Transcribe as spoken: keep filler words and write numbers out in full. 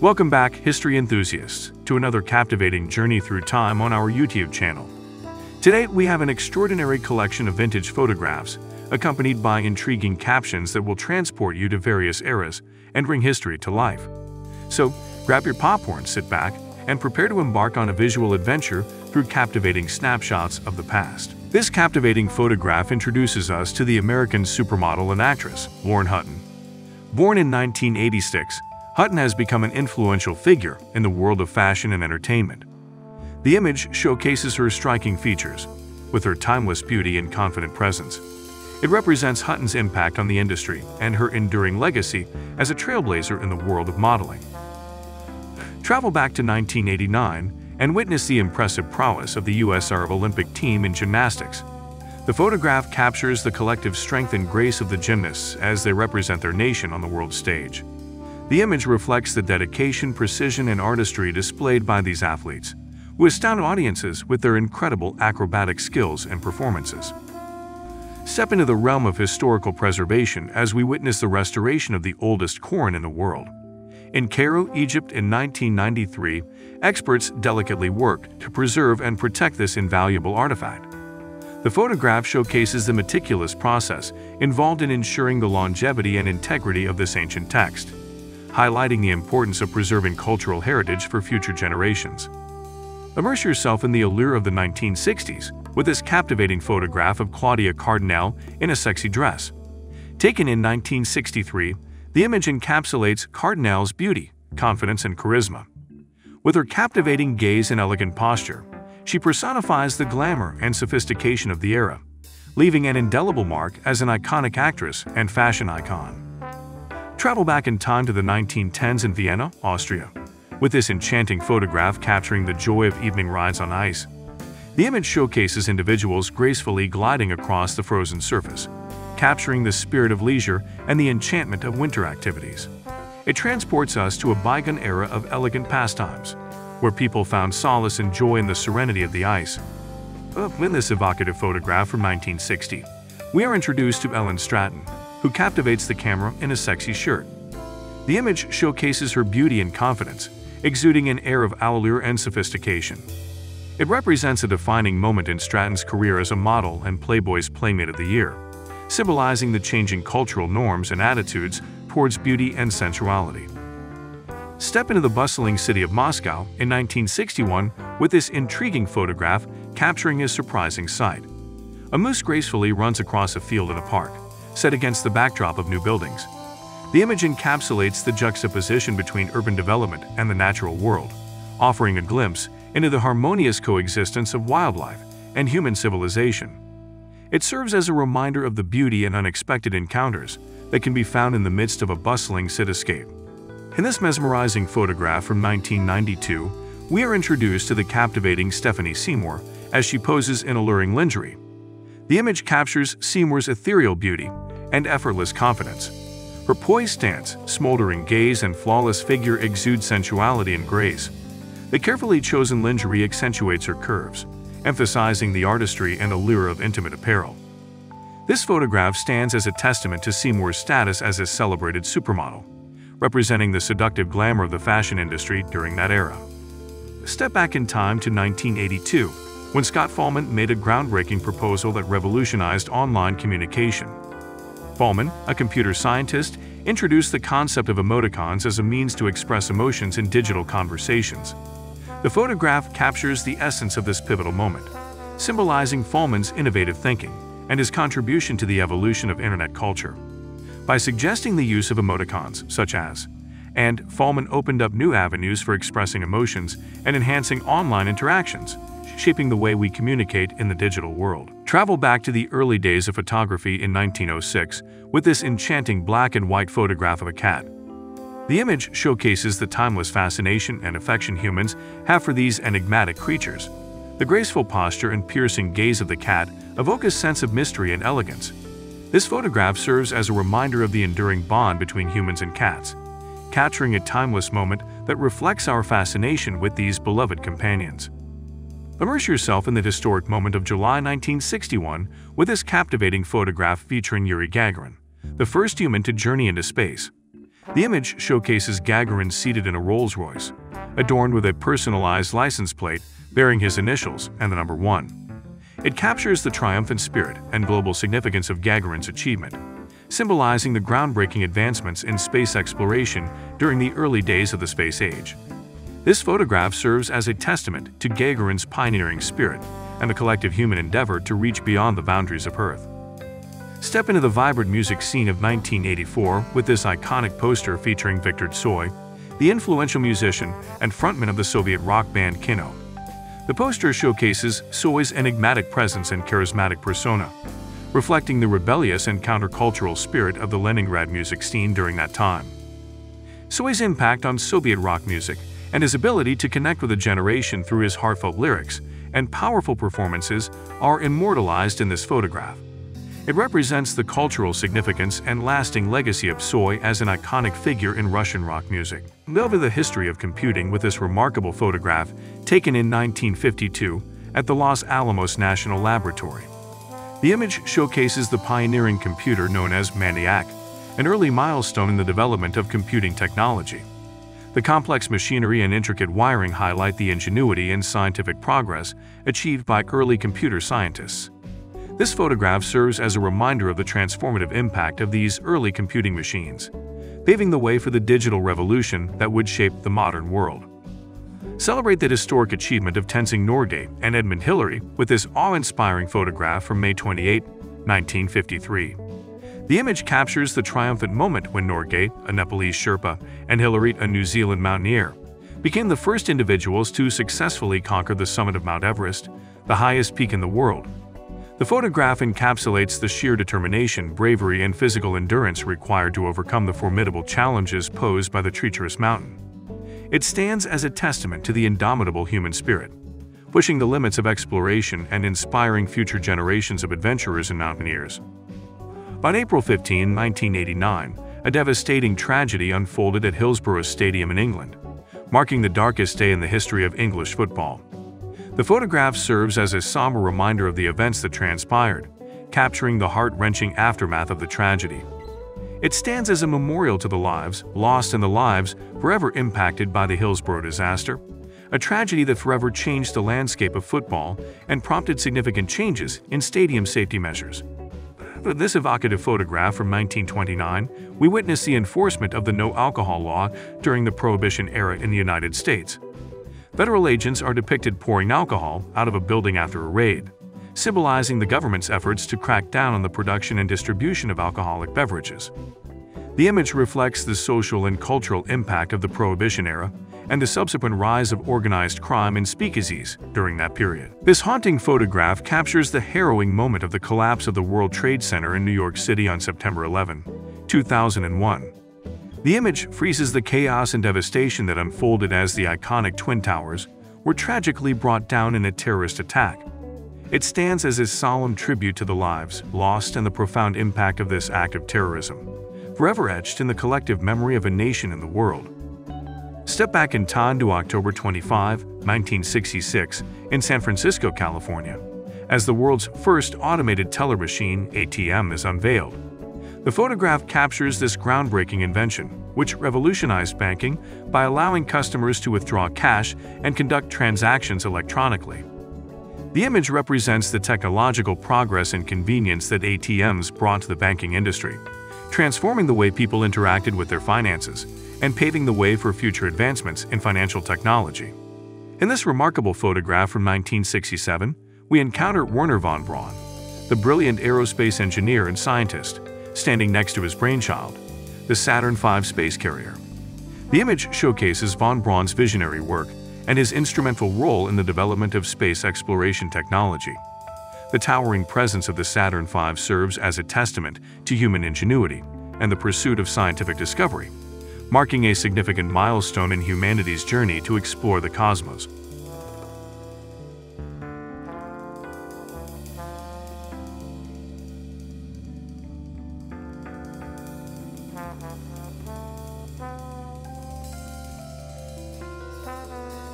Welcome back, history enthusiasts, to another captivating journey through time on our YouTube channel. Today we have an extraordinary collection of vintage photographs, accompanied by intriguing captions that will transport you to various eras and bring history to life. So, grab your popcorn, sit back, and prepare to embark on a visual adventure through captivating snapshots of the past. This captivating photograph introduces us to the American supermodel and actress, Lauren Hutton. Born in nineteen eighty-six, Hutton has become an influential figure in the world of fashion and entertainment. The image showcases her striking features, with her timeless beauty and confident presence. It represents Hutton's impact on the industry and her enduring legacy as a trailblazer in the world of modeling. Travel back to nineteen eighty-nine and witness the impressive prowess of the U S Arab Olympic team in gymnastics. The photograph captures the collective strength and grace of the gymnasts as they represent their nation on the world stage. The image reflects the dedication, precision, and artistry displayed by these athletes, who astound audiences with their incredible acrobatic skills and performances. Step into the realm of historical preservation as we witness the restoration of the oldest coin in the world. In Cairo, Egypt in nineteen ninety-three, experts delicately worked to preserve and protect this invaluable artifact. The photograph showcases the meticulous process involved in ensuring the longevity and integrity of this ancient text, highlighting the importance of preserving cultural heritage for future generations. Immerse yourself in the allure of the nineteen sixties with this captivating photograph of Claudia Cardinale in a sexy dress. Taken in nineteen sixty-three, the image encapsulates Cardinale's beauty, confidence, and charisma. With her captivating gaze and elegant posture, she personifies the glamour and sophistication of the era, leaving an indelible mark as an iconic actress and fashion icon. Travel back in time to the nineteen tens in Vienna, Austria, with this enchanting photograph capturing the joy of evening rides on ice. The image showcases individuals gracefully gliding across the frozen surface, capturing the spirit of leisure and the enchantment of winter activities. It transports us to a bygone era of elegant pastimes, where people found solace and joy in the serenity of the ice. In this evocative photograph from nineteen sixty, we are introduced to Ellen Stratton, who captivates the camera in a sexy shirt. The image showcases her beauty and confidence, exuding an air of allure and sophistication. It represents a defining moment in Stratton's career as a model and Playboy's Playmate of the Year, symbolizing the changing cultural norms and attitudes towards beauty and sensuality. Step into the bustling city of Moscow in nineteen sixty-one with this intriguing photograph capturing a surprising sight. A moose gracefully runs across a field in a park, set against the backdrop of new buildings. The image encapsulates the juxtaposition between urban development and the natural world, offering a glimpse into the harmonious coexistence of wildlife and human civilization. It serves as a reminder of the beauty and unexpected encounters that can be found in the midst of a bustling cityscape. In this mesmerizing photograph from nineteen ninety-two, we are introduced to the captivating Stephanie Seymour as she poses in alluring lingerie. The image captures Seymour's ethereal beauty and effortless confidence. Her poised stance, smoldering gaze, and flawless figure exude sensuality and grace. The carefully chosen lingerie accentuates her curves, emphasizing the artistry and allure of intimate apparel. This photograph stands as a testament to Seymour's status as a celebrated supermodel, representing the seductive glamour of the fashion industry during that era. Step back in time to nineteen eighty-two, when Scott Fahlman made a groundbreaking proposal that revolutionized online communication. Fahlman, a computer scientist, introduced the concept of emoticons as a means to express emotions in digital conversations. The photograph captures the essence of this pivotal moment, symbolizing Fahlman's innovative thinking and his contribution to the evolution of internet culture. By suggesting the use of emoticons, such as and, Fahlman opened up new avenues for expressing emotions and enhancing online interactions, shaping the way we communicate in the digital world. Travel back to the early days of photography in nineteen oh six with this enchanting black and white photograph of a cat. The image showcases the timeless fascination and affection humans have for these enigmatic creatures. The graceful posture and piercing gaze of the cat evoke a sense of mystery and elegance. This photograph serves as a reminder of the enduring bond between humans and cats, capturing a timeless moment that reflects our fascination with these beloved companions. Immerse yourself in the historic moment of July nineteen sixty-one with this captivating photograph featuring Yuri Gagarin, the first human to journey into space. The image showcases Gagarin seated in a Rolls-Royce, adorned with a personalized license plate bearing his initials and the number one. It captures the triumphant spirit and global significance of Gagarin's achievement, symbolizing the groundbreaking advancements in space exploration during the early days of the space age. This photograph serves as a testament to Gagarin's pioneering spirit and the collective human endeavor to reach beyond the boundaries of Earth. Step into the vibrant music scene of nineteen eighty-four with this iconic poster featuring Viktor Tsoy, the influential musician and frontman of the Soviet rock band Kino. The poster showcases Tsoy's enigmatic presence and charismatic persona, reflecting the rebellious and countercultural spirit of the Leningrad music scene during that time. Tsoy's impact on Soviet rock music and his ability to connect with a generation through his heartfelt lyrics and powerful performances are immortalized in this photograph. It represents the cultural significance and lasting legacy of Tsoy as an iconic figure in Russian rock music. Go over the history of computing with this remarkable photograph taken in nineteen fifty-two at the Los Alamos National Laboratory. The image showcases the pioneering computer known as MANIAC, an early milestone in the development of computing technology. The complex machinery and intricate wiring highlight the ingenuity and scientific progress achieved by early computer scientists. This photograph serves as a reminder of the transformative impact of these early computing machines, paving the way for the digital revolution that would shape the modern world. Celebrate the historic achievement of Tenzing Norgay and Edmund Hillary with this awe-inspiring photograph from May twenty-eighth, nineteen fifty-three. The image captures the triumphant moment when Norgay, a Nepalese Sherpa, and Hillary, a New Zealand mountaineer, became the first individuals to successfully conquer the summit of Mount Everest, the highest peak in the world. The photograph encapsulates the sheer determination, bravery, and physical endurance required to overcome the formidable challenges posed by the treacherous mountain. It stands as a testament to the indomitable human spirit, pushing the limits of exploration and inspiring future generations of adventurers and mountaineers. On April fifteenth, nineteen eighty-nine, a devastating tragedy unfolded at Hillsborough Stadium in England, marking the darkest day in the history of English football. The photograph serves as a somber reminder of the events that transpired, capturing the heart-wrenching aftermath of the tragedy. It stands as a memorial to the lives lost and the lives forever impacted by the Hillsborough disaster, a tragedy that forever changed the landscape of football and prompted significant changes in stadium safety measures. With this evocative photograph from nineteen twenty-nine, we witness the enforcement of the no-alcohol law during the Prohibition era in the United States. Federal agents are depicted pouring alcohol out of a building after a raid, symbolizing the government's efforts to crack down on the production and distribution of alcoholic beverages. The image reflects the social and cultural impact of the Prohibition era and the subsequent rise of organized crime in speakeasies during that period. This haunting photograph captures the harrowing moment of the collapse of the World Trade Center in New York City on September eleventh, two thousand one. The image freezes the chaos and devastation that unfolded as the iconic Twin Towers were tragically brought down in a terrorist attack. It stands as a solemn tribute to the lives lost and the profound impact of this act of terrorism, forever etched in the collective memory of a nation in the world. Step back in time to October twenty-fifth, nineteen sixty-six, in San Francisco, California, as the world's first automated teller machine, A T M, is unveiled. The photograph captures this groundbreaking invention, which revolutionized banking by allowing customers to withdraw cash and conduct transactions electronically. The image represents the technological progress and convenience that A T Ms brought to the banking industry, transforming the way people interacted with their finances and paving the way for future advancements in financial technology. In this remarkable photograph from nineteen sixty-seven, we encounter Werner von Braun, the brilliant aerospace engineer and scientist, standing next to his brainchild, the Saturn five space carrier. The image showcases von Braun's visionary work and his instrumental role in the development of space exploration technology. The towering presence of the Saturn five serves as a testament to human ingenuity and the pursuit of scientific discovery, marking a significant milestone in humanity's journey to explore the cosmos.